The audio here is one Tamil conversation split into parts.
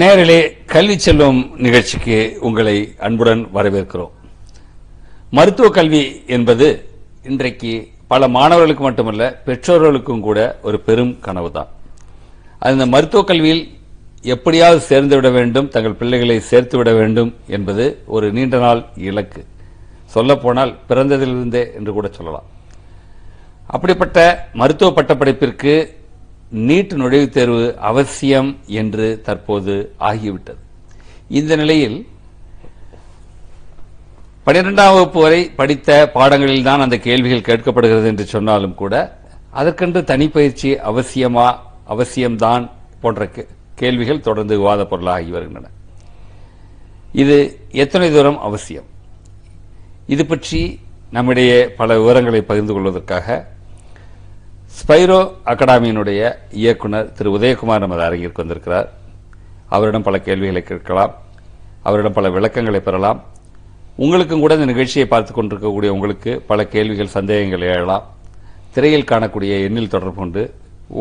நேரிலே கல்வி செல்வம் நிகழ்ச்சிக்கு உங்களை அன்புடன் வரவேற்கிறோம். மருத்துவ கல்வி என்பது இன்றைக்கு பல மாணவர்களுக்கு மட்டுமல்ல பெற்றோர்களுக்கும் கூட ஒரு பெரும் கனவு தான். அந்த மருத்துவ கல்வியில் எப்படியாவது சேர்ந்துவிட வேண்டும், தங்கள் பிள்ளைகளை சேர்த்துவிட வேண்டும் என்பது ஒரு நீண்ட நாள் இலக்கு. சொல்லப்போனால் பிறந்ததிலிருந்தே என்று கூட சொல்லலாம். அப்படிப்பட்ட மருத்துவ பட்டப்படிப்பிற்கு நீட் நுழைவுத் தேர்வு அவசியம் என்று தற்போது ஆகிவிட்டது. இந்த நிலையில் 12ஆம் வகுப்பு வரை படித்த பாடங்களில் தான் அந்த கேள்விகள் கேட்கப்படுகிறது என்று சொன்னாலும் கூட அதற்கென்று தனிப்பயிற்சி அவசியம்தான் போன்ற கேள்விகள் தொடர்ந்து விவாத பொருளாகி வருகின்றன. இது எத்தனை தூரம் அவசியம்? இது பற்றி நம்மிடையே பல விவரங்களை பகிர்ந்து கொள்வதற்காக ஸ்பைரோ அகாடமியினுடைய இயக்குனர் திரு உதயகுமார் நமது அரங்கிற்கு வந்திருக்கிறார். அவரிடம் பல கேள்விகளை கேட்கலாம், அவரிடம் பல விளக்கங்களை பெறலாம். உங்களுக்கும் கூட இந்த நிகழ்ச்சியை பார்த்து கொண்டிருக்கக்கூடிய உங்களுக்கு பல கேள்விகள், சந்தேகங்கள் எழலாம். திரையில் காணக்கூடிய எண்ணில் தொடர்பு கொண்டு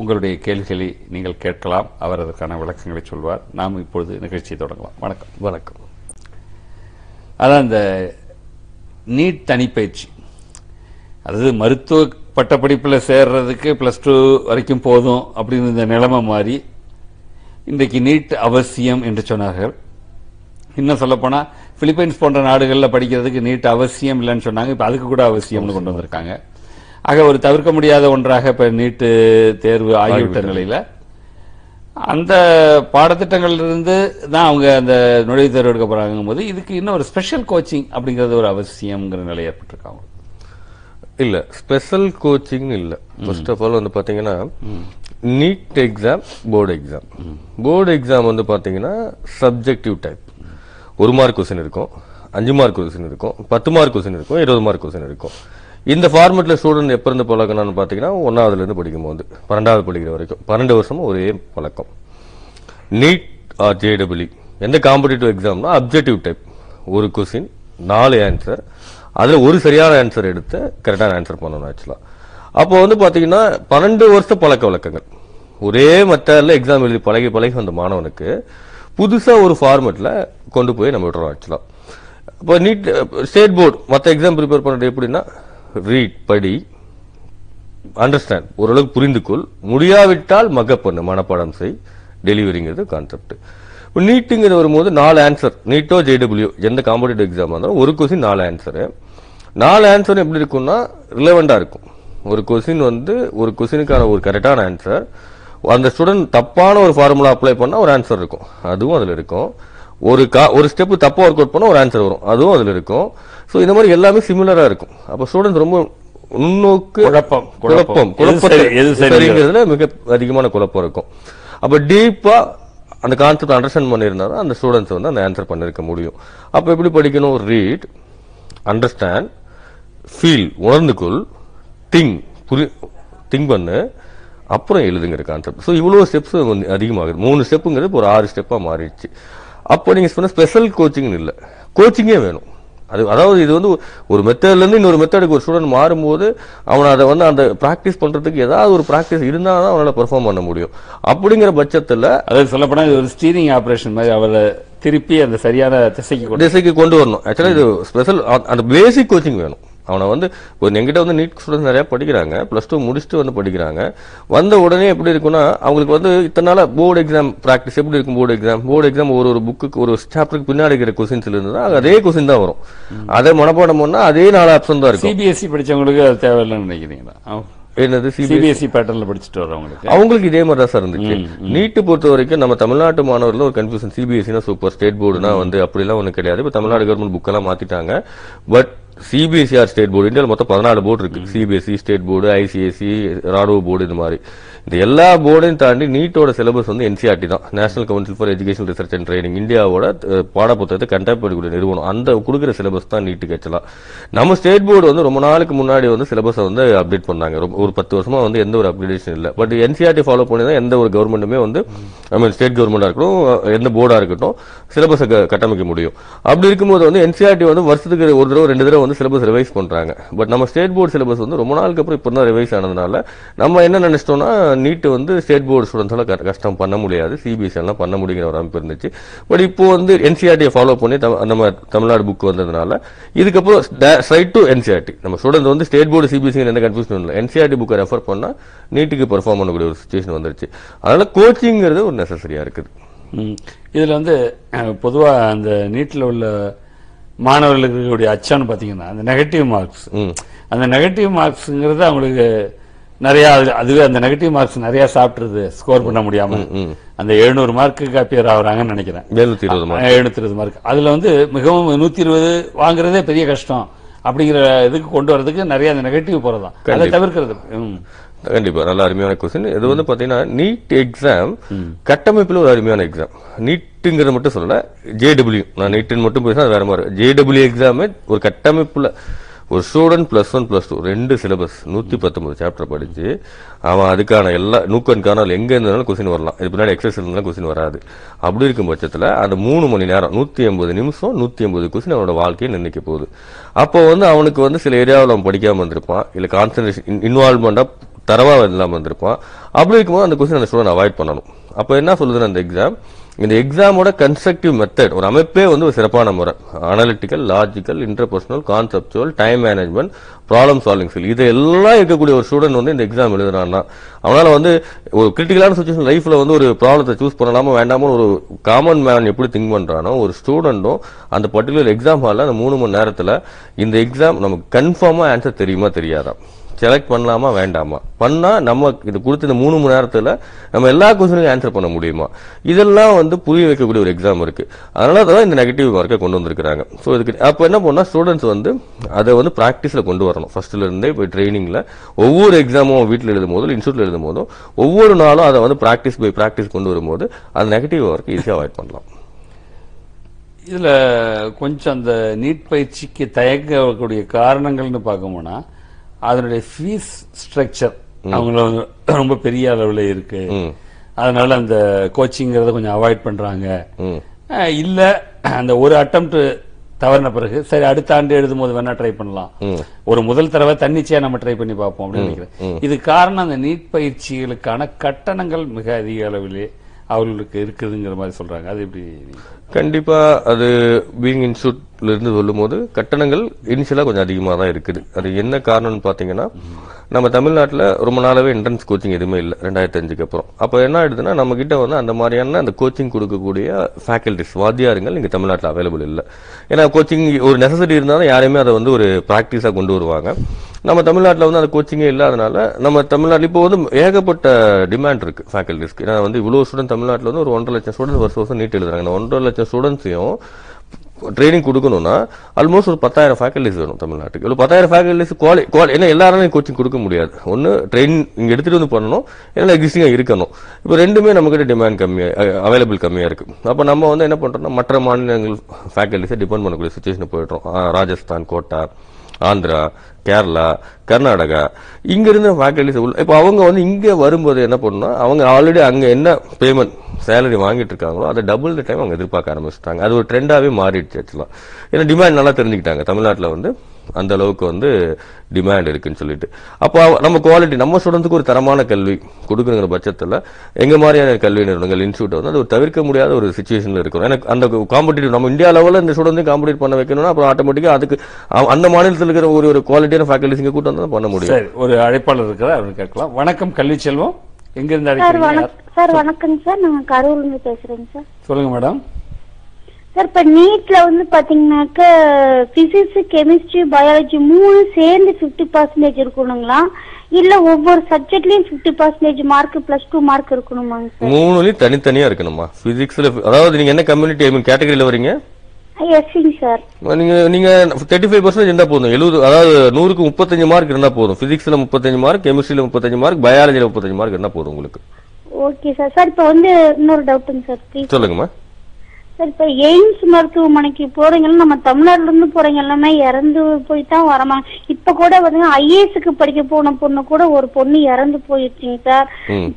உங்களுடைய கேள்விகளை நீங்கள் கேட்கலாம். அவர் அதற்கான விளக்கங்களை சொல்வார். நாம் இப்பொழுது நிகழ்ச்சியை தொடங்கலாம். வணக்கம். அதான் இந்த நீட் தனிப்பயிற்சி, அதாவது மருத்துவ பட்டப்படிப்பில் சேர்றதுக்கு +2 வரைக்கும் போதும் அப்படின்னு இந்த நிலைமை மாறி இன்றைக்கு நீட் அவசியம் என்று சொன்னார்கள். இன்னும் சொல்லப்போனால் பிலிப்பைன்ஸ் போன்ற நாடுகளில் படிக்கிறதுக்கு நீட் அவசியம் இல்லைன்னு சொன்னாங்க, இப்போ அதுக்கு கூட அவசியம்னு கொண்டு வந்திருக்காங்க. ஆக ஒரு தவிர்க்க முடியாத ஒன்றாக இப்போ நீட்டு தேர்வு ஆகிவிட்ட நிலையில் அந்த பாடத்திட்டங்களிலிருந்து தான் அவங்க அந்த நுழைவுத் தேர்வு எடுக்க போகிறாங்க போது இதுக்கு இன்னும் ஒரு ஸ்பெஷல் கோச்சிங் அப்படிங்கிறது ஒரு அவசியங்கிற நிலை ஏற்பட்டிருக்காங்க. இல்லை, ஸ்பெஷல் கோச்சிங்னு இல்லை. ஃபர்ஸ்ட் ஆஃப் ஆல் வந்து பார்த்தீங்கன்னா நீட் எக்ஸாம் போர்டு எக்ஸாம் வந்து பார்த்தீங்கன்னா சப்ஜெக்டிவ் டைப். 1 மார்க் கொஸ்டின் இருக்கும், 5 மார்க் கொஸ்டின் இருக்கும், 10 மார்க் கொஸ்டின் இருக்கும், 20 மார்க் கொஸ்டின் இருக்கும். இந்த ஃபார்மெட்டில் ஸ்டூடெண்ட் எப்போ இருந்து பழக்கணும்னு பார்த்தீங்கன்னா 1ஆவதுலேருந்து படிக்கும்போது 12வது படிக்கிற வரைக்கும் 12 வருஷமும் ஒரே பழக்கம். நீட் ஆர் ஜேஇஇ எந்த காம்படிட்டிவ் எக்ஸாம்னா அப்ஜெக்டிவ் டைப். 1 கொஸ்டின் 4 ஆன்சர், அதில் ஒரு சரியான ஆன்சர் எடுத்து கரெக்டான ஆன்சர் பண்ணணும். ஆக்சுவலாக அப்போ வந்து பார்த்தீங்கன்னா 12 வருஷ பழக்க வழக்கங்கள் ஒரே மெத்தடில் எக்ஸாம் எழுதி பழகி அந்த மாணவனுக்கு புதுசாக ஒரு ஃபார்மெட்டில் கொண்டு போய் நம்ம விடுறோம். ஆக்சுவலாக இப்போ நீட் ஸ்டேட் போர்டு மற்ற எக்ஸாம் ப்ரிப்பேர் பண்ணுறது எப்படின்னா ரீட், படி, அண்டர்ஸ்டாண்ட், ஓரளவுக்கு புரிந்துக்கொள், முடியாவிட்டால் மக்கப் பண்ணு, மனப்பாடம் செய், டெலிவரிங்கிறது கான்செப்ட். இப்போ நீட்டுங்கிறது வரும்போது 4 ஆன்சர், நீட்டோ ஜேடபிள்யூ எந்த காம்படிட்டிவ் எக்ஸாம் இருந்தாலும் 1 கொஸ்டின் 4 ஆன்சரு. 4 ஆன்சர் எப்படி இருக்கும்னா ரிலவெண்டாக இருக்கும். 1 கொஸ்டின் வந்து 1 கொஸ்டினுக்கான ஒரு கரெக்டான ஆன்சர், அந்த ஸ்டூடெண்ட் தப்பான ஒரு ஃபார்முலா அப்ளை பண்ணால் ஒரு ஆன்சர் இருக்கும், அதுவும் அதில் இருக்கும். ஒரு ஸ்டெப்பு தப்பாக ஒர்க் அவுட் பண்ணால் ஒரு ஆன்சர் வரும், அதுவும் அதில் இருக்கும். ஸோ இந்த மாதிரி எல்லாமே சிமிலராக இருக்கும். அப்போ ஸ்டூடெண்ட்ஸ் ரொம்ப முன்னோக்கு குழப்பம் மிக அதிகமான குழப்பம் இருக்கும். அப்போ டீப்பாக அந்த கான்செப்ட் அண்டர்ஸ்டாண்ட் பண்ணியிருந்தாலும் அந்த ஸ்டூடெண்ட்ஸ் வந்து அந்த ஆன்சர் பண்ணியிருக்க முடியும். அப்போ எப்படி படிக்கணும்? ரீட், அண்டர்ஸ்டாண்ட், ஃபீல், உணர்ந்துக்குள், திங்க் பண்ணு, அப்புறம் எழுதுங்கிற கான்செப்ட். ஸோ இவ்வளோ ஸ்டெப்ஸ் வந்து அதிகமாகுது. 3 ஸ்டெப்புங்கிறது ஒரு 6 ஸ்டெப்பாக மாறிடுச்சு. அப்போ நீங்கள் சொன்ன ஸ்பெஷல் கோச்சிங்னு இல்லை, கோச்சிங்கே வேணும். அது அதாவது இது வந்து ஒரு மெத்தட்லேருந்து இன்னொரு மெத்தடுக்கு ஒரு ஸ்டூடெண்ட் மாறும்போது அவனை அதை வந்து அந்த ப்ராக்டிஸ் பண்ணுறதுக்கு ஏதாவது ஒரு ப்ராக்டிஸ் இருந்தால் தான் அவனால் பெர்ஃபார்ம் பண்ண முடியும். அப்படிங்கிற பட்சத்தில் அதாவது சொல்லப்போனால் இது ஒரு ஸ்டீரிங் ஆப்ரேஷன் மாதிரி அவரை திருப்பி அந்த சரியான திசைக்கு கொண்டு வரணும். ஆக்சுவலாக இது ஸ்பெஷல் அந்த பேசிக் கோச்சிங் வேணும். அவனை வந்து ஒரு எங்கிட்ட வந்து நீட் ஸ்டூடெண்ட்ஸ் நிறையா படிக்கிறாங்க, +2 முடிச்சுட்டு வந்து படிக்கிறாங்க. வந்த உடனே எப்படி இருக்குன்னா அவங்களுக்கு வந்து இத்தனால போர்டு எக்ஸாம் ப்ராக்டிஸ் எப்படி இருக்கும்? போர்டு எக்ஸாம் ஒரு புக்குக்கு ஒரு சாப்டருக்கு பின்னாடி இருக்கிற கொஸ்டின்ஸ்ல இருந்தா அதே கொஸ்டின் தான் வரும். அதே மனப்பாடம் பண்ணா அதே 4 ஆப்ஷன் தான் இருக்கும். சிபிஎஸ்சி படிச்சவங்களுக்கு அது தேவையில்லைன்னு நினைக்கிறீங்களா? என்னது சிபிஎஸ்சி பேட்டர்ல படிச்சுட்டு வரவங்களுக்கு அவங்களுக்கு இதே மாதிரி தான் சார் இருந்துச்சு. நீட்டு பொறுத்த வரைக்கும் நம்ம தமிழ்நாட்டு மாணவர்கள் ஒரு கன்ஃபியூஷன், சிபிஎஸ்சினா சூப்பர், ஸ்டேட் போர்டுனா வந்து அப்படிலாம் ஒன்றும் கிடையாது. இப்போ தமிழ்நாடு கவர்மெண்ட் புக்கெல்லாம் மாற்றிட்டாங்க. But CBSE or state board, இந்தியாவில் மொத்தம் 14 போர்டு இருக்கு. சிபிஎஸ்சி, ஸ்டேட் போர்டு, ஐசிஎஸ்சி, ராணுவ போர்டு, இந்த மாதிரி இந்த எல்லா போர்டையும் தாண்டி நீட்டோட சிலபஸ் வந்து NCERT தான், national council for education research and training, இந்தியாவோட பாடப்புத்தகத்தை கண்டெக்ட் பண்ணக்கூடிய நிறுவனம். அந்த கொடுக்குற சிலபஸ் தான் நீட்டுக்கு. ஆக்சுவலாக நம்ம ஸ்டேட் போர்டு வந்து ரொம்ப நாளுக்கு முன்னாடி வந்து சிலபஸை வந்து அப்டேட் பண்ணாங்க. ஒரு 10 வருஷமாக வந்து எந்த ஒரு அப்டேஷன் இல்லை. பட் NCERT ஃபாலோ பண்ணி தான் எந்த ஒரு கவர்மெண்ட்டுமே வந்து I mean state government and the board are syllabus katamaki NCERT on the versus the Udro and syllabus revise contrang. But Nama state board syllabus on the Romanal Kapurna revise another Nama Nana NEET on the state board students custom Panamulia, CBSE Panamudi or Ampernich. But if on the NCERT follow upon it, Tamil book on the Nala, either couple side to NCERT. Nama students on the state board CBSE and the confusion NCERT book refer Pona, NEET to perform on the situation on the coaching necessary. இதில வந்து பொதுவா அந்த நீட்ல உள்ள மாணவர்களுடைய அச்சம் பாத்தீங்கன்னா அந்த நெகட்டிவ் மார்க்ஸ் அந்த நெகட்டிவ் மார்க்ஸ்ங்கிறது அவங்களுக்கு நிறைய அதுவே அந்த நெகட்டிவ் மார்க்ஸ் நிறைய சாப்பிடுது ஸ்கோர் பண்ண முடியாம அந்த 700 மார்க்குக்கு அப்பியர் ஆவறாங்கன்னு நினைக்கிறேன் 720 மார்க் அதுல வந்து மிகவும் 120 வாங்குறதே பெரிய கஷ்டம் அப்படிங்கற இதுக்கு கொண்டு வரதுக்கு நிறைய அந்த நெகட்டிவ் போறதா அதை தவிர்க்கிறது கண்டிப்பா நல்ல அருமையான क्वेश्चन இது வந்து பாத்தீங்கன்னா நீட் எக்ஸாம் கட்டமைப்புல ஒரு அருமையான எக்ஸாம் நீட்ங்கறது மட்டும் சொல்லல JEE நான் நீட்னு மட்டும் பேசினா வேற மாதிரி JEE எக்ஸாமே ஒரு கட்டமைப்புல ஒரு ஸ்டூடண்ட் +1 +2 ரெண்டு சிலபஸ் 119 சாப்டர் படிச்சு அவன் அதுக்கான எல்லா நூக்கன்கான எங்க இருந்தாலும் क्वेश्चन வரலாம் இது பின்னாடி எக்ஸர்சைஸ் இருந்தாலும் क्वेश्चन வராது அப்படி இருக்கும் பட்சத்துல அந்த 3 மணி நேரம் 180 நிமிஷம் 180 क्वेश्चन அவனோட வாழ்க்கையை நிர்ணயிக்க போகுது அப்போ வந்து அவனுக்கு வந்து சில ஏரியாவுல அவன் படிக்காம இருந்திருப்பான் இல்ல கான்சென்ட்ரேஷன் இன்வால்வ்மென்ட் தரவா எல்லாம் வந்திருப்பான் அப்படி இருக்கும்போது அந்த क्वेश्चन அந்த ஸ்டூடண்ட் அவாய்ட் பண்ணனும் அப்ப என்ன சொல்லுதுன்னா அந்த எக்ஸாம் இந்த எக்ஸாமோட கன்ஸ்ட்ரக்டிவ் மெத்தட் ஒரு அமைப்பே வந்து ஒரு சிறப்பான முறை analytical logical interpersonal conceptual time management problem solving skill இத எல்லாம் இருக்க கூடிய ஒரு ஸ்டூடண்ட் வந்து இந்த எக்ஸாம் எழுதுறானா அவனால வந்து ஒரு கிரிட்டிக்கலான சிச்சுவேஷன் லைஃப்ல வந்து ஒரு ப்ராப்ளத்தை சூஸ் பண்ணலாமா வேண்டாமா ஒரு காமன் மேன் எப்படி திங்க் பண்றானோ ஒரு ஸ்டூடண்டோ அந்த பர்టిక్యులர் எக்ஸாம் ஹால்ல அந்த 3 மணி நேரத்துல இந்த எக்ஸாம் நமக்கு கன்ஃபார்மா ஆன்சர் தெரியுமா தெரியாதா Select பண்ணலாமா வேண்டாமா பண்ணா நம்ம இது குறித்து இந்த 3 மணி நேரத்துல நம்ம எல்லா क्वेश्चनக்கு ஆன்சர் பண்ண முடியுமா இதெல்லாம் வந்து புரிய வைக்க கூடிய ஒரு எக்ஸாம் இருக்கு அதனால தான் இந்த நெகட்டிவ் மார்க்க கொண்டு வந்திருக்காங்க சோ இதுக்கு அப்ப என்ன பண்ணா ஸ்டூடண்ட்ஸ் வந்து அத வந்து பிராக்டீஸ்ல கொண்டு வரணும் ஃபர்ஸ்ட்ல இருந்தே போய் ட்ரெய்னிங்ல ஒவ்வொரு எக்ஸாமும் வீட்ல எழுதும்போது இன்ஸ்டிட்யூட்ல எழுதும்போது ஒவ்வொரு நாளும் அத வந்து பிராக்டீஸ் பை பிராக்டீஸ் கொண்டு வரும்போது அந்த நெகட்டிவ் மார்க்க ஈஸியா அவாய்ட் பண்ணலாம் இதுல கொஞ்சம் அந்த நீட் பயிற்சிக்கு தயங்கக்கூடிய காரணங்கள்னு பாக்கும்போனா அதனுடைய fees structure அவங்கள ரொம்ப பெரிய அளவுல இருக்கு அதனால அந்த கோச்சிங்ங்கறத கொஞ்சம் அவாய்ட் பண்றாங்க இல்ல அந்த ஒரு அட்டெம்ப்ட் தவறன பிறகு சரி அடுத்த ஆண்டு எழுதும்போது வேணா ட்ரை பண்ணலாம் ஒரு முதல் தடவை தன்னிச்சையா நம்ம ட்ரை பண்ணி பாப்போம் அப்படி நினைக்கிறேன் இது காரணம் அந்த நீட் பயிற்சிகளுக்கான கட்டணங்கள் மிக அதிக அளவிலே அவங்களுக்கு இருக்குதுங்கற மாதிரி சொல்றாங்க அது எப்படி கண்டிப்பா அது பீயிங் இன்ஸ்டிட் ல இருந்து சொல்லும்போது கட்டணங்கள் இனிஷியலா கொஞ்சம் அதிகமா தான் இருக்குது அது என்ன காரணம்னு பாத்தீங்கன்னா நம்ம தமிழ்நாட்டுல ரொம்ப நாளாவே என்ட்ரன்ஸ் கோச்சிங் எதுமே இல்ல 2005 க்கு அப்புறம் அப்ப என்ன ஆயிடுதுன்னா நம்ம கிட்ட வந்து அந்த மாதிரியான அந்த கோச்சிங் கொடுக்க கூடிய ஃபேக்கல்டிஸ் வாத்தியார்கள் இங்க தமிழ்நாட்டுல அவேலபிள் இல்ல ஏனா கோச்சிங் ஒரு நெசசரி இருந்தாலும் யாரையுமே அத வந்து ஒரு பிராக்டீஸா கொண்டு வருவாங்க நம்ம தமிழ்நாட்டுல வந்து அந்த கோச்சிங்கே இல்லாதனால நம்ம தமிழ்நாட்டுல இப்போ வந்து ஏகப்பட்ட டிமாண்ட் இருக்கு ஃபேக்கல்டிஸ்க்கு ஏனா வந்து இவ்ளோ ஸ்டூடண்ட் தமிழ்நாட்டுல வந்து ஒரு 1.5 லட்சம் ஸ்டூடண்ட்ஸ் வருஷம் நீட் எழுதுறாங்க அந்த 1.5 லட்சம் ஸ்டூடண்ட்ஸையும் Training Kudukunona, almost 10,000 faculties on Tamil Nadu. 10,000 faculties call any alarm coaching Kudukumuriad. One train in Getu the Pano, and existing Iricano. But endemic Namaka demand come available come here. Upon number on the Matraman faculties, a department of situation of Rajasthan, Kota, Andhra, Kerala, Karnataka. Inger in the faculties, if Avanga on Inga Varumbo the Napona, Avanga already Anga in the payment. Salary வாங்கிட்டிருக்காங்களோ அது double the time அங்க எதிர்பார்க்க ஆரம்பிச்சிட்டாங்க அது ஒரு ட்ரெண்டாவே மாறிடுச்சு actually ஏன்னா டிமாண்ட் நல்லா தெரிஞ்சிட்டாங்க தமிழ்நாட்டுல வந்து அந்த அளவுக்கு வந்து டிமாண்ட் இருக்குன்னு சொல்லிட்டு அப்ப நம்ம குவாலிட்டி நம்ம ஸ்டூடண்ட்ஸ்க்கு ஒரு தரமான கல்வி கொடுக்கறங்கற பட்சத்துல எங்க மாதிரியான கல்வி நிறுவனங்கள் இன்ஸ்டிட்யூட் வந்து அது ஒரு தவிர்க்க முடியாத ஒரு சிச்சுவேஷன்ல இருக்கும் ஏன்னா அந்த காம்படிட்டிவ் நம்ம இந்தியா லெவல்ல இந்த ஸ்டூடண்ட்ஸ் காம்படிட் பண்ண வைக்கணும்னா அப்புறம் ஆட்டோமேட்டிக்கா அதுக்கு அந்த மாநிலத்துல இருக்கிற ஒரு குவாலிட்டியான ஃபேக்கல்டிஸ்ங்க கூட்ட வந்தா பண்ண முடியும் சரி ஒரு அழைப்பாளர் இருக்காரு அவரை கேட்கலாம் வணக்கம் கல்விச்செல்வம் எங்க இருந்து அழைக்கிறீங்க சார் வணக்கம் சார் நான் கரூர்ல இருந்து பேசுறேன் சார் சொல்லுங்க மேடம் சார் இப்ப நீட்ல வந்து பாத்தீங்கன்னா பிசிக்ஸ் கெமிஸ்ட்ரி பயாலஜி மூணு சேர்ந்து 50% இருக்கும்ங்களா இல்ல ஒவ்வொரு சப்ஜெக்ட்லயும் 50% மார்க் +2 மார்க் இருக்குமா சார் மூணுலயே தனித்தனியா இருக்கணுமா பிசிக்ஸ்ல அதாவது நீங்க என்ன கம்யூனிட்டி ஐ மீன் கேட்டகரியில வரீங்க எஸ்ங்க சார் நீங்க 35% இருந்தா போதும் 70 அதாவது 100 க்கு 35 மார்க் இருந்தா போதும் பிசிக்ஸ்ல 35 மார்க் கெமிஸ்ட்ரியில 35 மார்க் பயாலஜியில 35 மார்க் இருந்தா போதும் உங்களுக்கு Okay sir. Sir, இப்போ வந்து இன்னொரு டவுட்ங்க சார் ப்ளீஸ். சொல்லுங்கமா. Sir, the AIIMS மருத்துவமனைக்கு போறீங்களா நம்ம தமிழ்நாட்டுல இருந்து போறீங்க எல்லாமே இறந்து போய் தான் வரமா இப்ப கூட பாத்தீங்க IAS க்கு படிக்க போன பொண்ணு கூட ஒரு பொண்ணு இறந்து போயிடுச்சுங்க சார்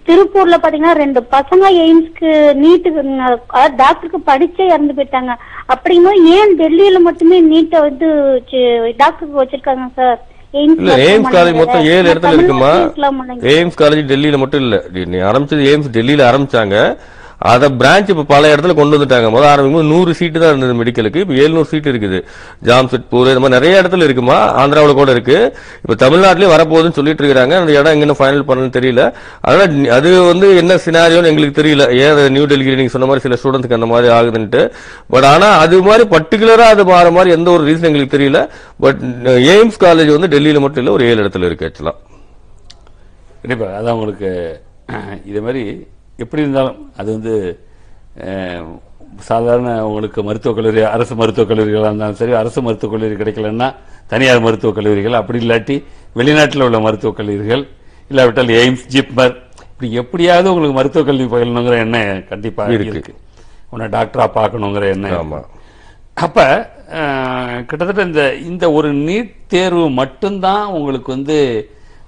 திருப்பூர்ல பாத்தீங்கன்னா ரெண்டு பசங்க AIIMS க்கு நீட் டாக்டருக்கு படிச்சே இறந்து போயிட்டாங்க அப்படினா ஏன் டெல்லியில மட்டுமே நீட் வந்து டாக்டருக்கு வச்சிருக்காங்க சார் AIIMS காலேஜ் மொத்தம் 7 இடத்துல இருக்குமா AIIMS காலேஜ் டெல்லியில மட்டும் இல்ல ஆரம்பிச்சது AIIMS டெல்லியில ஆரம்பிச்சாங்க That's branch of Palayatla Kondotango, Nur seat in the medical equip, Yellow seat, Jamset Pure, Manareatla Rigma, Andra Kodake, but Tamil Nadu, Varapos and Solitary Ranga, and the other in a final panel Terila. Other on the end scenario in English Terila, yeah, the new delegating Sonoma students can marry Argent, but Anna Adumari, particular the Baramari and the reason English Terila, but AIIMS College on the Delhi Motillo, Real Catla. River, Adam எப்படி இருந்தாலும் அது வந்து சாதாரண உங்களுக்கு மருத்துவக் கல்லூரி அரசு மருத்துவக் கல்லூரிகளா இருந்தாலும் சரி அரசு மருத்துவக் கல்லூரி கிடைக்கலன்னா தனியார் மருத்துவக் கல்லூரிகள் அப்படி இல்லாட்டி வெளிநாட்டுல உள்ள மருத்துவக் கல்லூரிகள் இல்லாவிட்டால் எய்ம்ஸ் ஜிப்மர் இப்படி எப்படியாவது உங்களுக்கு மருத்துவக் கல்வி பயிலணும்ங்கற என்ன கண்டிப்பா இருக்கு உன டாக்டரா பார்க்கணும்ங்கற என்ன ஆமா அப்ப கிட்டத்தட்ட இந்த ஒரு நீட் தேர்வு மட்டும் தான் உங்களுக்கு வந்து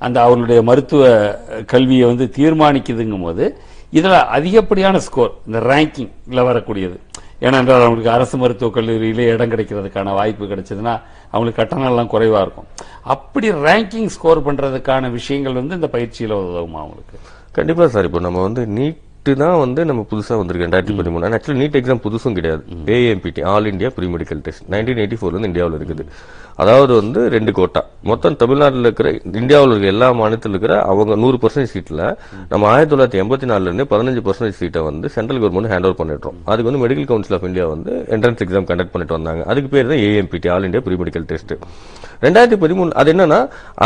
அந்த அவருடைய மருத்துவ கல்வியை வந்து தீர்மானிக்குதுங்கும்போது இதல அதிகப்படியான ஸ்கோர் இந்த ரேங்கிங் ல வரக்கூடியது ஏனென்றால் அவங்களுக்கு அரசு மருத்துவக் கல்லூரியிலே இடம் கிடைக்கிறதுக்கான வாய்ப்பு கிடைச்சதுனா அவங்களுக்கு கட்டணம் எல்லாம் குறைவா இருக்கும் அப்படி ரேங்கிங் ஸ்கோர் பண்றதுக்கான விஷயங்கள் வந்து இந்த பயிற்சியில உதவுமா உங்களுக்கு கண்டிப்பா சார் இப்போ நம்ம வந்து நீட் தான் வந்து நம்ம புதுசா வந்திருக்கோம் 2013 एक्चुअली நீட் एग्जाम புதுசும் கிடையாது AAMPT all India pre medical test 1984 ல இந்தியாவுல இருக்குது அதாவது வந்து ரெண்டு கோட்டா மொத்தம் தமிழ்நாட்டுல இருக்கிற இந்தியாவுல இருக்க எல்லா மாநிலத்துல இருக்கிற அவங்க 100% சீட்ல நம்ம 1984 ல இருந்து 15% சீட்டை வந்து சென்ட்ரல் கவர்மெண்ட் ஹேண்ட் ஓவர் பண்ணிட்டோம் அதுக்கு வந்து மெடிக்கல் கவுன்சில் ஆஃப் இந்தியா வந்து என்ட்ரன்ஸ் एग्जाम கண்டக்ட் பண்ணிட்டு வந்தாங்க அதுக்கு பேரு தான் AAMPT all India pre medical test 2013 அது என்னன்னா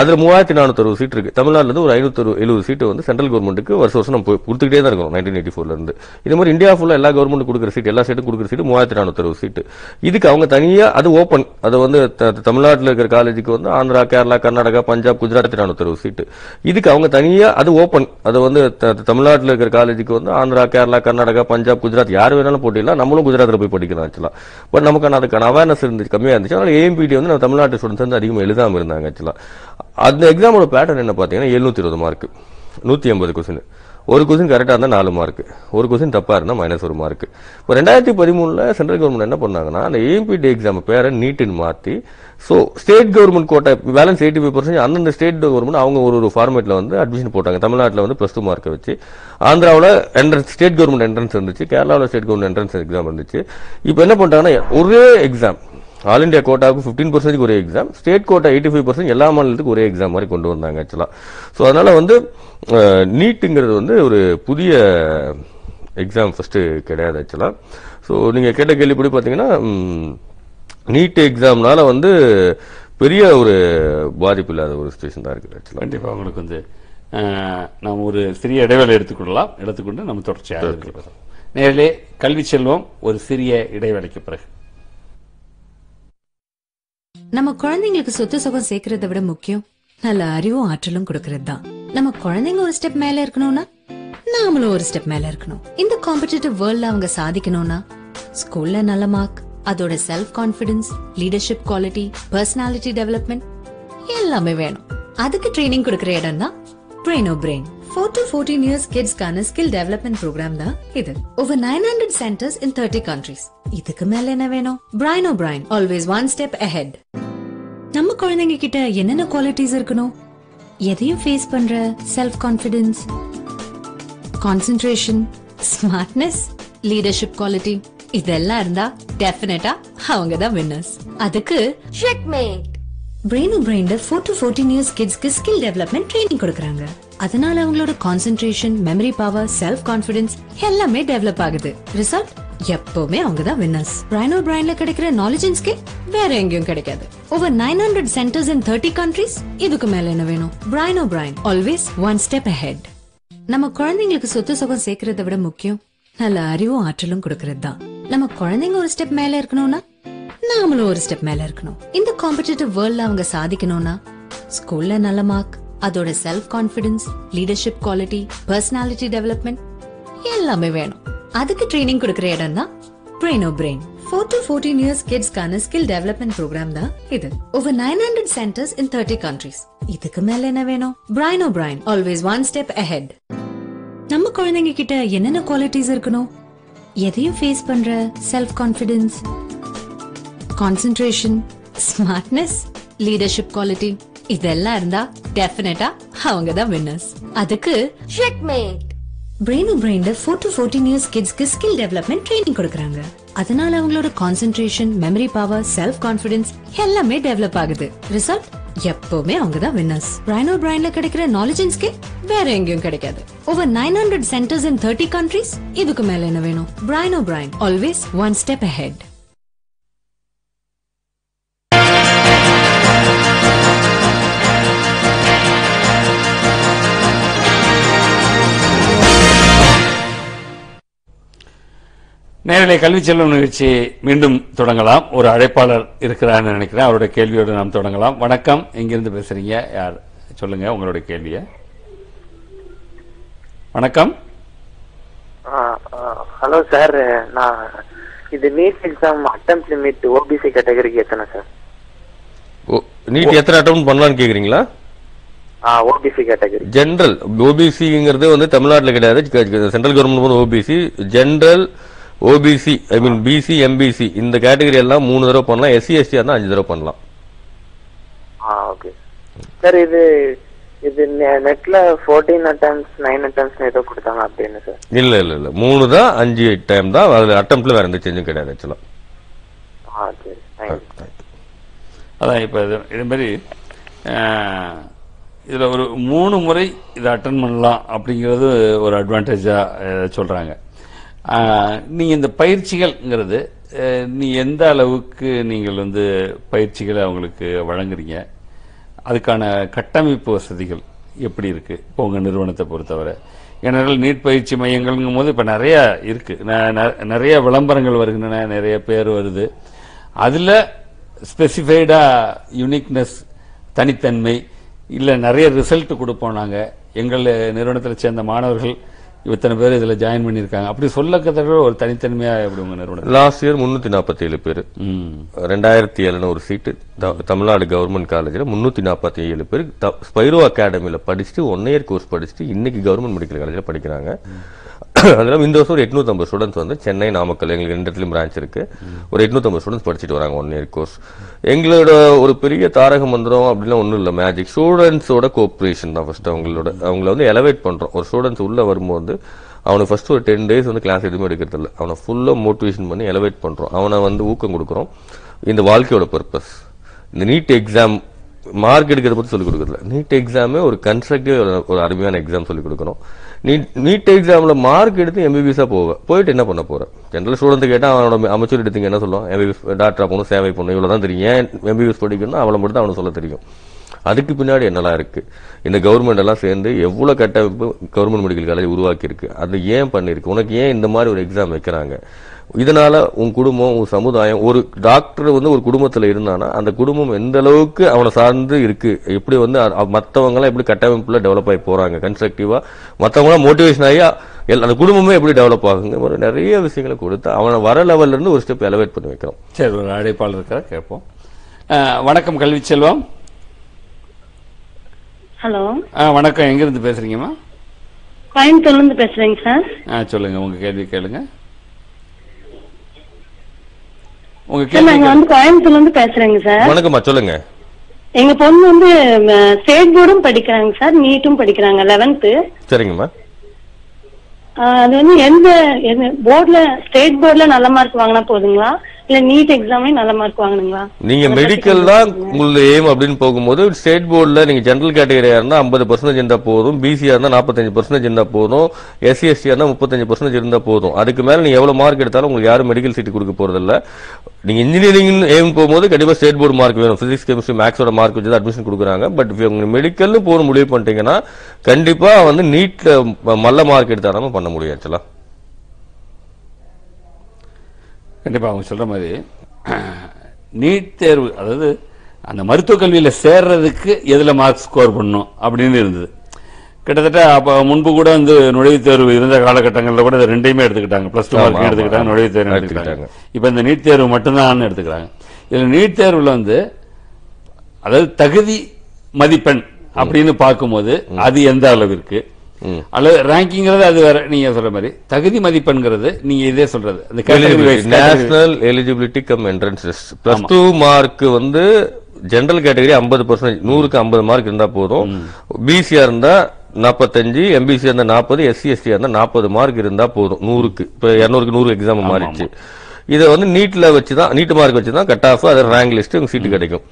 அதுல 3460 சீட் இருக்கு தமிழ்நாட்டுல இருந்து ஒரு 570 சீட் வந்து சென்ட்ரல் கவர்மெண்ட்க்கு வருஷ வருஷம் நம்ம கொடுத்துட்டே தான் இருக்கோம் 1984 ல இருந்து இந்த மாதிரி இந்தியா ஃபுல்லா எல்லா கவர்மெண்ட் கொடுக்கிற சீட் எல்லா சீட்டும் கொடுக்கிற சீட் 3460 சீட் இதுக்கு அவங்க தனியா அது ஓபன் அது வந்து College on the Andhra, Kerala, Karnataka, Punjab, Gujarat, Tiranotharu seat. Idhik avanga thaniya adu open. Adu vandu Tamil Nadu la irukkira college ku vandu Andhra, Kerala, Karnataka, Punjab, Gujarat yaar venaalum podilla nammalum Gujarat la poi padikkalam actually. But namakku adukana awareness irundhuchu kammiya irundhuchu. Adha AAMPT vandu Tamil Nadu students vandu adhigama eludhaama irundhaanga actually. Adha exam oda pattern enna paathina 720 mark 180 question. One question correct is 4 mark. One question wrong is minus 1 mark. For 2013 la central government enna pannanga na AAMPT exam pair NEET in maati. So state government quota balance 85% and the state government avanga oru format la vandu admission pottaanga. Tamil Nadu la vandu plus 2 mark vechi. Andhra la entrance state government entrance irundhuchu. Kerala la state government entrance exam irundhuchu. Ipo enna pannanga na ore exam All India quota 15% ore exam, state quota 85% ella maanilathukku ore exam mari kondu vandanga actually. So adanaala vandu NEET ingiradhu vandu oru pudiya exam first kedaiya actually. So neenga ketta kelvi padi pathina NEET exam naala vandu periya oru baadhippu illada oru situation da irukku actually. Kandipa ungalku vandu naam oru siriya idaivel eduthukodalam eduthukondu namu thorchaya irukku. Nerale kalvi selvom oru siriya idaivelukku piragu நம்ம குழந்தைகளுக்கு சொத்து சுகம் சேர்க்கறதை விட முக்கியம் நல்ல அறிவும் ஆற்றலும் கொடுக்கறதுதான் நம்ம குழந்தைங்க ஒரு ஸ்டெப் மேல இருக்கணும்னா நாமளும் ஒரு ஸ்டெப் மேல இருக்கணும் இந்த காம்படிட்டிவ் வேர்ல்ட்ல அவங்க சாதிக்கணும்னா ஸ்கூல்ல நல்ல மார்க் அதோட self confidence leadership quality personality development எல்லாமே வேணும் அதுக்கு ட்ரெய்னிங் கொடுக்கற இடம் தான் Brain O'Brain 4 to 14 years kids கான ஸ்கில் டெவலப்மென்ட் ப்ரோகிராம் தான் இது over 900 centers in 30 countries இதுக்கு மேல என்ன வேணும் Brain O'Brain always one step ahead நம்ம குழந்தைங்க கிட்ட என்னென்ன குவாலிட்டிஸ் இருக்கணும் எதையும் ஃபேஸ் பண்ற self confidence concentration smartness leadership quality இதெல்லாம் இருந்தா டெஃபினட்டா அவங்க தான் வின்னர்ஸ் அதுக்கு checkmate Brain O'Brain 4 to 14 years kids க்கு skill development training கொடுக்கறாங்க அதனால அவங்களோட concentration memory power self confidence எல்லாமே டெவலப் ஆகுது ரிசல்ட் எப்பவுமே அவங்க தான் வின்னர்ஸ் Brain O'Brainல கிடைக்கிற knowledge and skill வேற எங்கேயும் கிடைக்காது over 900 centers in 30 countries இதுக்கு மேல என்ன வேணும் Brain O'Brain always one step ahead நம்ம குழந்தைகளுக்கு சொத்து சுகம் சேர்க்கறதை விட முக்கியம் நல்ல அறிவும் ஆற்றலும் கொடுக்கறதுதான் நம்ம குழந்தைங்க ஒரு ஸ்டெப் மேல இருக்கணும்னா நாமளும் ஒரு ஸ்டெப் மேல இருக்கணும் இந்த காம்படிட்டிவ் வேர்ல்ட்ல அவங்க சாதிக்கணும்னா ஸ்கூல்ல நல்ல மார்க் அதோட self confidence leadership quality personality development எல்லாமே வேணும் அதுக்கு ட்ரெய்னிங் கொடுக்கற இடம் தான் Brain O'Brain. 4 to 14 years kids kana skill development program da idu. Over 900 centers in 30 countries. Idukku mele enna venum? Brain O'Brain, always one step ahead. Namma kolandinga kitta enna qualities irukano? Edhayum face pandra self confidence, concentration, smartness, leadership quality. Idella irunda definite ah avanga da winners. Adukku checkmate. Brain O'Brain 4 to 14 years kids ku skill development training kodukranga. Adanal avangaloda concentration, memory power, self confidence ellame develop agudhu. Result eppovume avanga da winners. Brain O'Brain la kedaikira knowledge and skill vera engiyum kedaikadhu. Over 900 centers in 30 countries. Idukku mele enna venum? Brain O'Brain, always one step ahead. நேரலை கல்விச் செல்வம் நிகழ்ச்சி மீண்டும் தொடங்கலாம். ஒரு அழைப்பாளர் இருக்கிறான்னு நினைக்கிறேன். அவருடைய கேள்வியோடு நாம் தொடங்கலாம். வணக்கம், எங்கிருந்து பேசுறீங்க? யார் சொல்லுங்க உங்களுடைய கேள்விய. வணக்கம். ஹலோ சார், நான் இது NEET exam attempt limit OBC கேட்டகரிக்கு எத்தனை சார்? நீட் எத்தனை அட்டெம்ப்ட் பண்ணலாம்னு கேக்குறீங்களா? ஓபிசி கேட்டகரி ஜெனரல் ஓபிசிங்கிறது வந்து தமிழ்நாட்டுல கிடையாது. Central government OBC general OBC I mean BC MBC இந்த கேட்டகரி எல்லாம் 3 தடவை பண்ணலாம். எஸ்சி எஸ்டி ஆனா 5 தடவை பண்ணலாம். Okay sir. இது நெட்ல 14 அட்டெம்ப்ட்ஸ் 9 அட்டெம்ப்ட்ஸ் ஏதோ கொடுத்தாங்க அப்படினு சார்? இல்ல இல்ல இல்ல, 3 தான் 5 அட்டெம்ப்ட் தான். அதுல அட்டெம்ப்ட்ல வேற எந்த சேஞ்சும் கிடையாது एक्चुअली. சரி, थैंक यू. அத இப்ப இந்த மாதிரி இதுல ஒரு 3 முறை இத அட்டெண்ட் பண்ணலாம் அப்படிங்கிறது ஒரு அட்வான்டேஜா சொல்றாங்க. நீங்கள் இந்த பயிற்சிகள்ங்கிறது நீ எந்த அளவுக்கு நீங்கள் வந்து பயிற்சிகளை அவங்களுக்கு வழங்குறீங்க? அதுக்கான கட்டமைப்பு வசதிகள் எப்படி இருக்குது இப்போ உங்கள் நிறுவனத்தை பொறுத்தவரை? ஏனென்றால் நீட் பயிற்சி மையங்கள்ங்கும் போது இப்போ நிறையா இருக்குது, நிறைய விளம்பரங்கள் வருகின்றன, நிறைய பேர் வருது. அதில் ஸ்பெசிஃபைடாக யூனிக்னஸ் தனித்தன்மை இல்லை, நிறைய ரிசல்ட் கொடுப்போம் நாங்கள், எங்கள் நிறுவனத்தில் சேர்ந்த மாணவர்கள் இத்தனை பேர் இதுல ஜாயின் பண்ணிருக்காங்க அப்படி சொல்லக்கத்தக்க ஒரு தனித்தன்மையா எப்படி உங்க நிறுவனம்? லாஸ்ட் இயர் 347 பேர், 2700 சீட்டு தமிழ்நாடு கவர்மெண்ட் காலேஜில் 347 பேர் ஸ்பைரோ அகாடமியில படிச்சுட்டு 1 இயர் கோர்ஸ் படிச்சுட்டு இன்னைக்கு கவர்மெண்ட் மெடிக்கல் காலேஜில் படிக்கிறாங்க. அதெல்லாம் இந்த வருஷம் ஒரு 850 ஸ்டூடெண்ட்ஸ் வந்து சென்னை, நாமக்கல் எங்களுக்கு 2 இடத்துலையும் பிரான்ச் இருக்கு. ஒரு 850 ஸ்டூடெண்ட்ஸ் படிச்சுட்டு வராங்க 1 இயர் கோர்ஸ். எங்களோட ஒரு பெரிய தாரக மந்திரம் அப்படின்னா ஒன்றும் இல்லை, மேஜிக் ஸ்டூடெண்ட்ஸோட கோஆப்ரேஷன் தான். ஃபர்ஸ்ட் அவங்களோட அவங்கள வந்து எலவேட் பண்றோம். ஒரு ஸ்டூடெண்ட்ஸ் உள்ள வரும்போது அவனை ஃபர்ஸ்ட் ஒரு 10 டேஸ் வந்து கிளாஸ் எதுவுமே எடுக்கிறது இல்லை, அவனை ஃபுல்லாக மோட்டிவேஷன் பண்ணி எலவேட் பண்றோம், அவனை வந்து ஊக்கம் கொடுக்குறோம். இந்த வாழ்க்கையோட பர்பஸ் இந்த நீட் எக்ஸாம் மார்க் எடுக்கிறத பற்றி சொல்லிக் கொடுக்குறதுல நீட் எக்ஸாமே ஒரு கன்ஸ்ட்ரக்டிவ் ஒரு அருமையான எக்ஸாம் சொல்லிக் கொடுக்கணும். நீட் எக்ஸாமில் மார்க் எடுத்து எம்பிபிஎஸாக போயிட்டு என்ன பண்ண போகிறேன்? ஜென்ரல் ஸ்டூடெண்ட் கேட்டால் அவனோட அமைச்சர் எடுத்தீங்க என்ன சொல்லுவோம்? எம்பிபிஎஸ் டாக்டராக போகணும், சேவை பண்ணணும், இவ்வளோ தான் தெரியும், ஏன் எம்பிபிஎஸ் படிக்கணும்னா அவ்வளோ மட்டும் தான் அவனை சொல்ல தெரியும். அதுக்கு பின்னாடி என்னெல்லாம் இருக்குது? இந்த கவர்மெண்ட் எல்லாம் சேர்ந்து எவ்வளோ கட்டமைப்பு கவர்மெண்ட் மெடிக்கல் காலேஜ் உருவாக்கியிருக்கு, அது ஏன் பண்ணியிருக்கு, உனக்கு ஏன் இந்த மாதிரி ஒரு எக்ஸாம் வைக்கிறாங்க, இதனால் உன் குடும்பம் உன் சமுதாயம் ஒரு டாக்டர் வந்து ஒரு குடும்பத்தில் இருந்தானா அந்த குடும்பம் எந்த அளவுக்கு அவனை சார்ந்து இருக்குது, எப்படி வந்து மற்றவங்களாம் எப்படி கட்டமைப்பில் டெவலப் ஆகி போகிறாங்க, கன்ஸ்ட்ரக்டிவாக மற்றவங்களாம் மோட்டிவேஷன் ஆகி அந்த குடும்பமே எப்படி டெவலப் ஆகுங்க, நிறைய விஷயங்களை கொடுத்து அவனை வர லெவல்லேருந்து ஒரு ஸ்டெப் எலவேட் பண்ணி வைக்கிறோம். சரி, ஒரு அழைப்பாளர் இருக்கிற கேட்போம். வணக்கம் கல்வி செல்வம். ஹலோ, வணக்கம், எங்கிருந்து பேசுறீங்கம்மா? கோயம்புத்தூர்ல இருந்து பேசுறேங்க சார். சொல்லுங்க, உங்க கேள்வி கேளுங்க. உங்க கேள்வி நான் வந்து கோயம்புத்தூர்ல இருந்து பேசுறேங்க சார். வணக்கம்மா, சொல்லுங்க. எங்க பொண்ணு வந்து ஸ்டேட் போர்டும் படிக்கறாங்க சார், நீட்டும் படிக்கறாங்க 11th. சரிங்கம்மா. அது வந்து எந்த போர்ட்ல ஸ்டேட் போர்ட்ல நல்ல மார்க் வாங்கினா போதுங்களா இல்ல நீட் எக்ஸாமே நல்ல மார்க் வாங்கணுங்களா? நீங்க மெடிக்கல் தான் உங்களுக்கு ஏம் அப்படின்னு போகும்போது ஸ்டேட் போர்ட்ல நீங்க ஜெனரல் கேட்டகரியா இருந்தா 50% இருந்தா போதும், பிசியா இருந்தா 45% இருந்தா போதும், எஸ்சி எஸ்டி இருந்தா 35% இருந்தா போதும். அதுக்கு மேல நீங்க எவ்வளவு மார்க் எடுத்தாலும் உங்களுக்கு யாரும் மெடிக்கல் சீட்டு கொடுக்க போறதில்ல. நீங்க இன்ஜினியரிங் ஏம் போகும்போது கண்டிப்பா ஸ்டேட் போர்டு மார்க் வேணும், பிசிக்ஸ் கெமிஸ்ட்ரி மேக்ஸோட மார்க் வச்சு அட்மிஷன் கொடுக்குறாங்க. பட் உங்களுக்கு மெடிக்கல்னு போகணும் முடிவு பண்ணிட்டீங்கன்னா கண்டிப்பா வந்து நீட்ல நல்ல மார்க் எடுத்தாலும் பண்ண முடியும் ஆக்சுவலா. கண்டிப்பாக அவங்க சொல்கிற மாதிரி நீட் தேர்வு, அதாவது அந்த மருத்துவக் கல்வியில் சேர்றதுக்கு எதில் மார்க் ஸ்கோர் பண்ணணும் அப்படின்னு இருந்தது. கிட்டத்தட்ட முன்பு கூட வந்து நுழைவுத் தேர்வு இருந்த காலகட்டங்களில் கூட ரெண்டையுமே எடுத்துக்கிட்டாங்க. பிளஸ் டூ மார்க் எடுத்துக்கிட்டாங்க, நுழைவுத் தேர்வு எடுத்துக்கிட்டாங்க. இப்போ இந்த நீட் தேர்வு மட்டும்தான் எடுத்துக்கிறாங்க. இதில் நீட் தேர்வில் வந்து அதாவது தகுதி மதிப்பெண் அப்படின்னு பார்க்கும்போது அது எந்த அளவிற்கு அல்லது ரேங்கிங்கிறது அது வேற. நீங்க சொல்ற மாதிரி தகுதி மதிப்பெண்கிறது நீங்க இதே சொல்றது national eligibility cum entrance test plus two mark வந்து ஜெனரல் கேட்டகரி 50%, 100க்கு 50 மார்க் இருந்தா போதும். பிசியா இருந்தா 45, எம்பிசி இருந்தா 40, எஸ்சி எஸ்டி இருந்தா 40 மார்க் இருந்தா போதும் 100க்கு. இப்போ 200க்கு 100 எக்ஸாம் மாறிச்சு. இதை வந்து நீட்ல வச்சுதான், நீட் மார்க் வச்சுதான் கட் ஆஃப், அது ரேங்க் லிஸ்ட் சீட்டு கிடைக்கும்.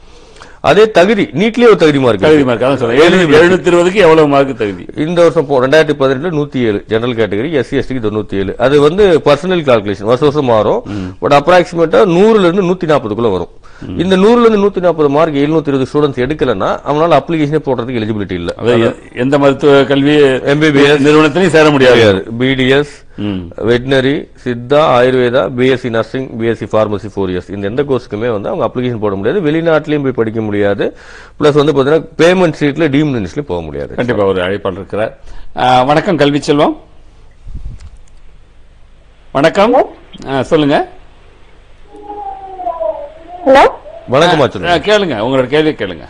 அதே தகுதி நீட்லயே ஒரு தகுதி மார்க், 720க்கு எவ்வளவு மார்க் தகுதி. இந்த வருஷம் 2018 107 ஜெனரல் கேட்டகரி, எஸ்சி எஸ்டிக்கு 97. அது வந்து பர்சனல் கால்குலேஷன் வருஷம் வருஷம் மாறும். பட் அப்ராக்சிமேட்டா 100ல இருந்து 140க்குள்ள வரும். இந்த 100ல இருந்து 140 மார்க் 720 ஸ்டூடெண்ட்ஸ் எடுக்கலன்னா அவனால அப்ளிகேஷனே போடுறதுக்கு எலிஜிபிலிட்டி இல்ல. எந்த மருத்துவ கல்வி MBBS நிறுவனத்திலையும் சேர முடியாது. BDS, veterinary, Siddha, Ayurveda, BSc nursing, BSc pharmacy 4 years, இந்த எந்த கோர்ஸுக்குமே வந்து அவங்க அப்ளிகேஷன் போட முடியாது. வெளிநாட்டிலையும் போய் படிக்க முடியாது. பிளஸ் வந்து பாத்தீங்கன்னா பேமெண்ட் ஷீட்ல டீம் லிஸ்ட்லயும் போக முடியாது. கண்டிப்பா ஒரு அழைப்பாளர் இருக்கிறார். வணக்கம் கல்வி செல்வம். வணக்கம், சொல்லுங்க. வணக்கம், கேளுங்க உங்களோட கேள்வி கேளுங்க.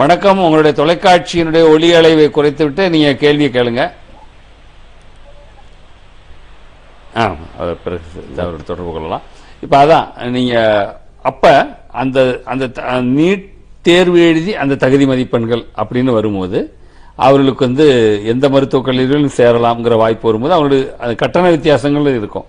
வணக்கம், உங்களுடைய தொலைக்காட்சியினுடைய ஒலி அலைவை குறைத்துவிட்டு நீங்க கேள்வி கேளுங்க. தொடர்பு கொள்ளலாம். இப்ப அதான் நீங்க அப்ப அந்த அந்த நீட் தேர்வு எழுதி அந்த தகுதி மதிப்பெண்கள் அப்படின்னு வரும்போது அவர்களுக்கு வந்து எந்த மருத்துவக் கல்லூரியிலும் சேரலாம்ங்கிற வாய்ப்பு வரும்போது அவங்களுடைய கட்டண வித்தியாசங்கள் இருக்கும்.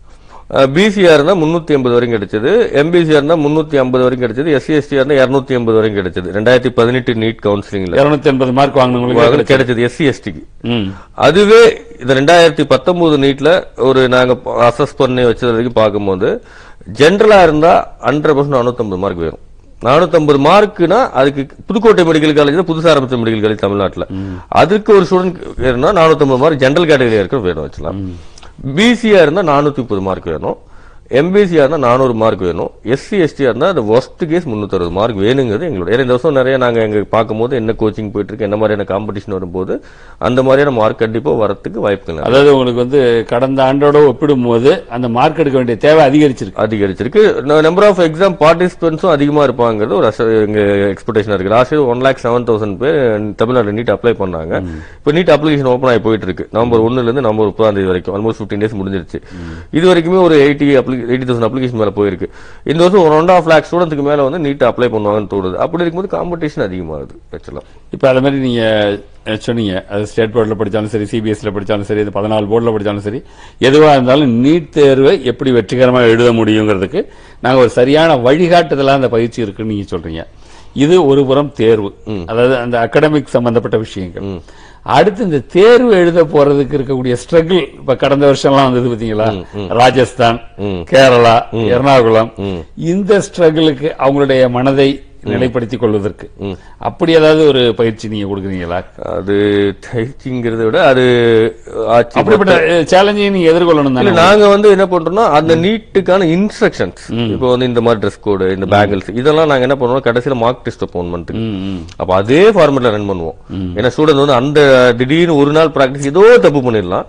பிசிஆர் இருந்தா 380 வரைக்கும் கிடைச்சது. எம்பிசிஆர் இருந்தா 350 வரைக்கும் கிடைச்சது. எஸ்சி எஸ்டி இருந்தா 280 வரைக்கும் கிடைச்சது. 2018 நீட் கவுன்சிலிங்ல 280 மார்க் வாங்கினவங்களுக்கு கிடைச்சது எஸ்சி எஸ்டிக்கு. அதுவே இந்த 2019 நீட்ல ஒரு நாங்க அசஸ் பண்ணி வச்சது வரைக்கும் பார்க்கும்போது ஜென்ரலா இருந்தா 100% 450 மார்க் வரும். 450 மார்க்னா அதுக்கு புதுக்கோட்டை மெடிக்கல் காலேஜ், புதுசா ஆரம்பித்த மெடிக்கல் காலேஜ் தமிழ்நாட்டில், அதுக்கு ஒரு ஸ்டூடெண்ட் வேணும்னா 450 மார்க் ஜென்ரல் கேட்டகரியா இருக்கிற வேணும் வச்சுக்கலாம். பிசிஆர் இருந்தால் 430 மார்க் வேணும். எம்பிசிஆர் இருந்தால் 400 மார்க் வேணும். எஸ்சி எஸ்டி இருந்தால் அது ஒஸ்ட் கேஸ் 360 மார்க் வேணுங்கிறது எங்களோட. ஏன்னா இந்த வருஷம் நிறைய நாங்கள் எங்களுக்கு பார்க்கும்போது என்ன கோச்சிங் போயிட்டு இருக்கு, என்ன மாதிரியான காம்படிஷன் வரும்போது அந்த மாதிரியான மார்க் கண்டிப்பாக வரத்துக்கு வாய்ப்புகள். அதாவது உங்களுக்கு வந்து கடந்த ஆண்டோட ஒப்பிடும் போது அந்த மார்க் எடுக்க வேண்டிய தேவை அதிகரிச்சிருக்கு. நம்பர் ஆஃப் எக்ஸாம் பார்ட்டிசிபென்ட்ஸும் அதிகமாக இருப்பாங்கிறது ஒரு எங்கள் எக்ஸ்பெக்டேஷனாக இருக்குது. லாஸ்ட் இயர் 1,07,000 பேர் தமிழ்நாட்டில் நீட் அப்ளை பண்ணாங்க. இப்போ நீட் அப்ளிகேஷன் ஓப்பன் ஆகி போயிட்டு இருக்கு. நவம்பர் 1லேருந்து நவம்பர் 30 வரைக்கும் ஆல்மோஸ்ட் 15 டேஸ் முடிஞ்சிருச்சு. இது வரைக்குமே ஒரு 80,000 அப்ளிகேஷன் மேல போயிருக்கு. இந்த வருஷம் 1.5 lakh ஸ்டூடெண்ட்க்கு மேல வந்து நீட் அப்ளை பண்ணுவாங்கன்னு தோணுது. அப்படி இருக்கும்போது காம்படிஷன் அதிகமாகுது. ஆக்சுவலா இப்போ அது மாதிரி நீங்க சொன்னீங்க, அது ஸ்டேட் போர்டில் படித்தாலும் சரி, சிபிஎஸ்சில படித்தாலும் சரி, 14 போர்டில் படித்தாலும் சரி, எதுவாக இருந்தாலும் நீட் தேர்வை எப்படி வெற்றிகரமாக எழுத முடியுங்கிறதுக்கு நாங்கள் ஒரு சரியான வழிகாட்டுதலாக அந்த பயிற்சி இருக்குன்னு நீங்கள் சொல்றீங்க. இது ஒரு புறம் தேர்வு, அதாவது அந்த அகடமிக் சம்பந்தப்பட்ட விஷயங்கள். அடுத்து இந்த தேர்வு எழுத போறதுக்கு இருக்கக்கூடிய ஸ்ட்ரகிள். இப்ப கடந்த வருஷம் எல்லாம் வந்தது பாத்தீங்களா, ராஜஸ்தான், கேரளா, எர்ணாகுளம். இந்த ஸ்ட்ரகிளுக்கு அவங்களுடைய மனதை நிலைப்படுத்திக் கொள்வதற்கு அப்படி ஏதாவது ஒரு பயிற்சி நீங்க கொடுக்குறீங்களா? அது பயிற்சிங்கிறத விட அது அப்படிப்பட்ட சேலஞ்சை நீங்க எதிர்கொள்ளணும் தானே. நாங்க வந்து என்ன பண்றோம்னா அந்த நீட்டுக்கான இன்ஸ்ட்ரக்ஷன்ஸ், இப்போ வந்து இந்த மாதிரி ட்ரெஸ் கோடு, இந்த பேங்கிள்ஸ், இதெல்லாம் நாங்க என்ன பண்ணுவோம், கடைசியில மார்க் டெஸ்ட் போன் பண்ணிட்டு அப்ப அதே ஃபார்மேட்ல ரன் பண்ணுவோம். ஏன்னா ஸ்டூடெண்ட் வந்து அந்த திடீர்னு ஒரு நாள் பிராக்டிஸ் ஏதோ தப்பு பண்ணிடலாம்.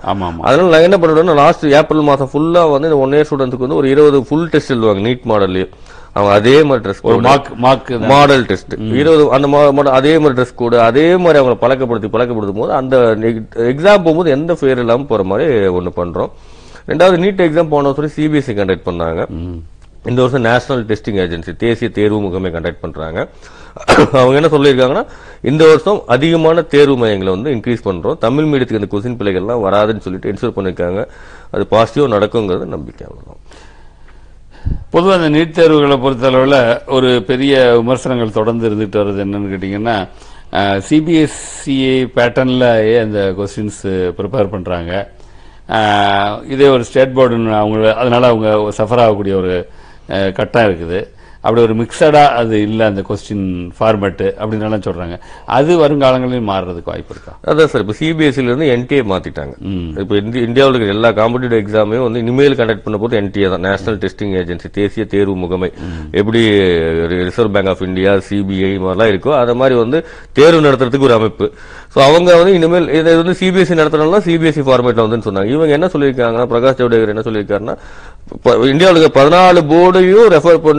அதனால நாங்க என்ன பண்ணுறோம்னா லாஸ்ட் ஏப்ரல் மாசம் ஃபுல்லா வந்து இந்த 1 இயர் ஸ்டூடெண்ட்க்கு வந்து ஒரு 20 ஃபுல் டெஸ்ட் எழுதுவாங்க நீட் மாடல்லே. அவங்க அதே மாதிரி dress code, mark model test 20 அந்த மாடல், அதே மாதிரி ட்ரெஸ் கோடு, அதே மாதிரி அவங்களை பழக்கப்படுத்தும் போது அந்த எக்ஸாம் போகும்போது எந்த ஃபேர் இல்லாமல் போகிற மாதிரி ஒன்று பண்ணுறோம். ரெண்டாவது நீட் எக்ஸாம் போன சொல்லி சிபிஎஸ்சி கண்டக்ட் பண்ணாங்க. இந்த வருஷம் நேஷனல் டெஸ்டிங் ஏஜென்சி, தேசிய தேர்வு முகமை கண்டக்ட் பண்ணுறாங்க. அவங்க என்ன சொல்லியிருக்காங்கன்னா, இந்த வருஷம் அதிகமான தேர்வு மையங்களை வந்து இன்க்ரீஸ் பண்ணுறோம், தமிழ் மீடியத்துக்கு இந்த கொஸ்டின் பிள்ளைகள்லாம் வராதுன்னு சொல்லிட்டு என்ஷூர் பண்ணியிருக்காங்க. அது பாசிட்டிவாக நடக்குங்கிறது நம்பிக்கை. வரும் பொதுவாக அந்த நீட் தேர்வுகளை பொறுத்தளவில் ஒரு பெரிய விமர்சனங்கள் தொடர்ந்து இருந்துகிட்டு வருது. என்னன்னு கேட்டிங்கன்னா, சிபிஎஸ்சிஐ பேட்டர்னில் அந்த கொஸ்டின்ஸ் ப்ரிப்பேர் பண்ணுறாங்க, இதே ஒரு ஸ்டேட் போர்டுன்னு அவங்க, அதனால் அவங்க சஃபர் ஆகக்கூடிய ஒரு கட்டா இருக்குது அப்படி ஒரு மிக்ஸடா அது இல்ல அந்த क्वेश्चन ஃபார்மட் அப்படின எல்லாம் சொல்றாங்க அது வரும் காலங்களில மாறிறதுக்கு வாய்ப்பு இருக்கா அத சார் இப்ப CBSE ல இருந்து NTA மாத்திட்டாங்க இப்ப இந்தியாவுல இருக்கிற எல்லா காம்படிட்டிவ் எக்ஸாமையும் வந்து இனிமேல் கண்டக்ட் பண்ண போறது NTA தான் நேஷனல் டெஸ்டிங் ஏஜென்சி தேசிய தேர்வு முகமை எப்படி Reserve Bank of India CBI மாதிரி இருக்கோ அத மாதிரி வந்து தேர்வு நடத்துறதுக்கு ஒரு அமைப்பு சோ அவங்க வந்து இனிமேல் இது வந்து CBSE நடத்துறனால CBSE ஃபார்மட்ல வந்துன்னு சொன்னாங்க இவங்க என்ன சொல்லிருக்காங்க பிரகாஷ் ஜவடேகர் என்ன சொல்லிருக்காருன்னா India is 14 board you refer to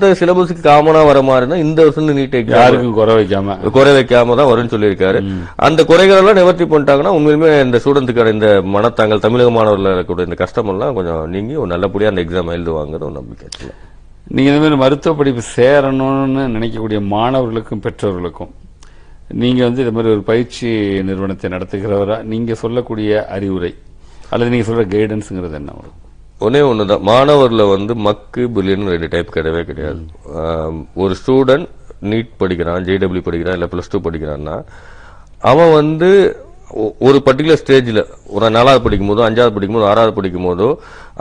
the syllabus common over in the NEET exam. Correct Kamada or in Sulikar. And the Korea never tip on Tangana, and the students in the Manatangal, Tamil in the customer Ningi, Nalapuria and exam Eldoanga. Ningan Martha, but if Sarah and Niki would be a man of looking petrol locum. Ningan the Muru Paichi, Nirvana, Ninga Sola Kuria, Ariure. Alanis for a guidance in the now. ஒண்ணே ஒண்ணுதா மானவர்ல வந்து மக்கு புலியன் ரெண்டு டைப் கிடையவே கிடையாது ஒரு ஸ்டூடண்ட் நீட் படிக்கிறான் JEE படிக்கிறான் இல்ல +2 படிக்கிறான்னா அவன் வந்து ஒரு பர்టిక్యులர் ஸ்டேஜ்ல ஒரு 4வது படிக்கும்போது 5வது படிக்கும்போது 6வது படிக்கும்போது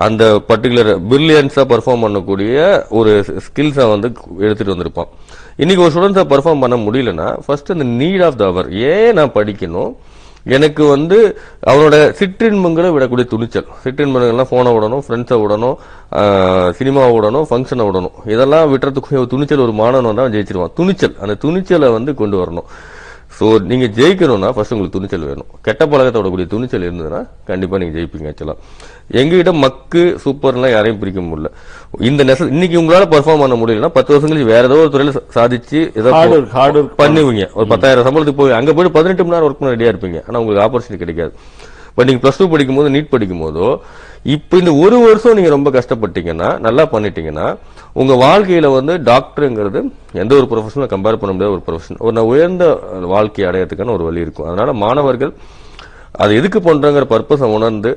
அந்த பர்టిక్యులர் பிரில்லியன்ஸா பெர்ஃபார்ம் பண்ணக்கூடிய ஒரு ஸ்கில்ஸை வந்து எடுத்துட்டு வந்திருப்பான் இன்னைக்கு ஒரு ஸ்டூடண்ட்ஸா பெர்ஃபார்ம் பண்ண முடியலனா ஃபர்ஸ்ட் அந்த நீட் ஆஃப் தி அவர் ஏன் நான் படிக்கணும் எனக்கு வந்து அவரோட சிற்றின்பங்களை விடக்கூடிய துணிச்சல் சிற்றின்பங்கள்னா ஃபோனை ஓடணும் ஃப்ரெண்ட்ஸை ஓடணும் சினிமா ஓடணும் ஃபங்க்ஷனை ஓடணும் இதெல்லாம் விட்டறதுக்கு துணிச்சல் ஒரு மானவனா ஜெயிச்சிடுவான் துணிச்சல் அந்த துணிச்சலை வந்து கொண்டு வரணும் சோ நீங்க ஜெயிக்கணும்னா first உங்களுக்கு துணிச்சல் வேணும் கெட்ட பழக்கத்தோட கூடிய துணிச்சல் இருந்ததா கண்டிப்பா நீங்க ஜெயிப்பீங்க actually எங்ககிட்ட மக்கு சூப்பர்னா யாரையும் பிரிக்க முடியல இந்த இன்னைக்கு உங்களால பெர்ஃபார்ம் பண்ண முடியலனா 10 வருஷங்களுக்கு வேற ஏதோ ஒரு துறையில சாதிச்சு ஏதோ ஹார்ட் வர்க் பண்ணுவீங்க ஒரு 10000 சம்பளத்துக்கு போய் அங்க போய் 18 மணி நேரம் வர்க் பண்ண ரெடியா இருப்பீங்க ஆனா உங்களுக்கு ஆப்பர்சூனிட்டி கிடைக்காது பட் நீங்க +2 படிக்கும்போது நீட் படிக்கும்போது இப்போ இந்த ஒரு வருஷம் நீங்க ரொம்ப கஷ்டப்பட்டீங்கனா நல்லா பண்ணிட்டீங்கனா உங்க வாழ்க்கையில வந்து டாக்டர்ங்கிறது எந்த ஒரு professional கம்பேர் பண்ண முடியாத ஒரு profession ஒரு உயர்ந்த வாழ்க்கை அடையத்துக்கான ஒரு வழி இருக்கும் அதனால மானவர்கள் அது எதுக்கு பண்றங்கற பர்பஸ் உணர்ந்து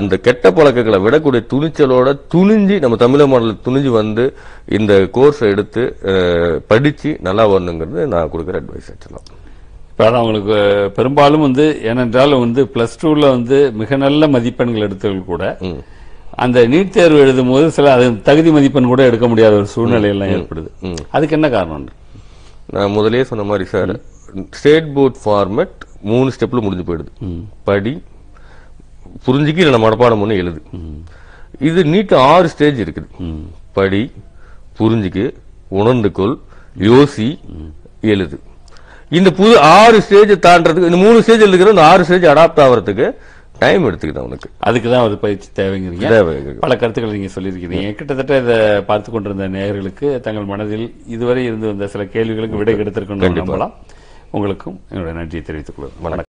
அந்த கெட்ட பழக்கங்களை விடக்கூடிய துணிச்சலோட துணிஞ்சி நம்ம தமிழ் மாநில துணிஞ்சி வந்து இந்த கோர்ஸ் எடுத்து படிச்சி நல்லா வரணும்ங்கிறது நான் கொடுக்கிற அட்வைஸ் ஆச்சலாம் உங்களுக்கு பெரும்பாலும் வந்து ஏனென்றால் வந்து +2 ல வந்து மிக நல்ல மதிப்பெண்கள் எடுத்தவங்க கூட அந்த நீட் தேர்வு எழுதும்போது சில தகுதி மதிப்பெண் கூட எடுக்க முடியாத ஒரு சூழ்நிலை எல்லாம் ஏற்படுது அதுக்கு என்ன காரணம் நான் முதல்லயே சொன்ன மாதிரி சார் ஸ்டேட் போர்ட் ஃபார்மட் 3 ஸ்டெப்ல முடிஞ்சு போயிடுது படி புரிஞ்சிக்கி நம்ம மடபாடம் பண்ணி எழுது இது நீட் 6 ஸ்டேஜ் இருக்குது படி புரிஞ்சிக்கி உணர்ந்துகொள் யோசி எழுது இந்த புது 6 ஸ்டேஜ் தாண்டறதுக்கு இந்த 3 ஸ்டேஜ்ல இருக்குற அந்த 6 ஸ்டேஜ் அடாப்ட் ஆவறதுக்கு டைம் எடுத்துக்குது உங்களுக்கு அதுக்கு தான் ஒரு பயிற்சி தேவைங்கறீங்க பல கருத்துக்கள் நீங்க சொல்லி இருக்கீங்க கிட்டத்தட்ட இத பார்த்து கொண்டிருந்த நேயர்களுக்கு தங்கள் மனதில் இதுவரை இருந்து வந்த சில கேள்விகளுக்கு விடை கிடைத்திருக்கும்னு நம்பலாம் உங்களுக்கும் என்னோட நன்றியை தெரிவித்துக் கொள்கிறேன்